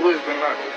Who has been knocked?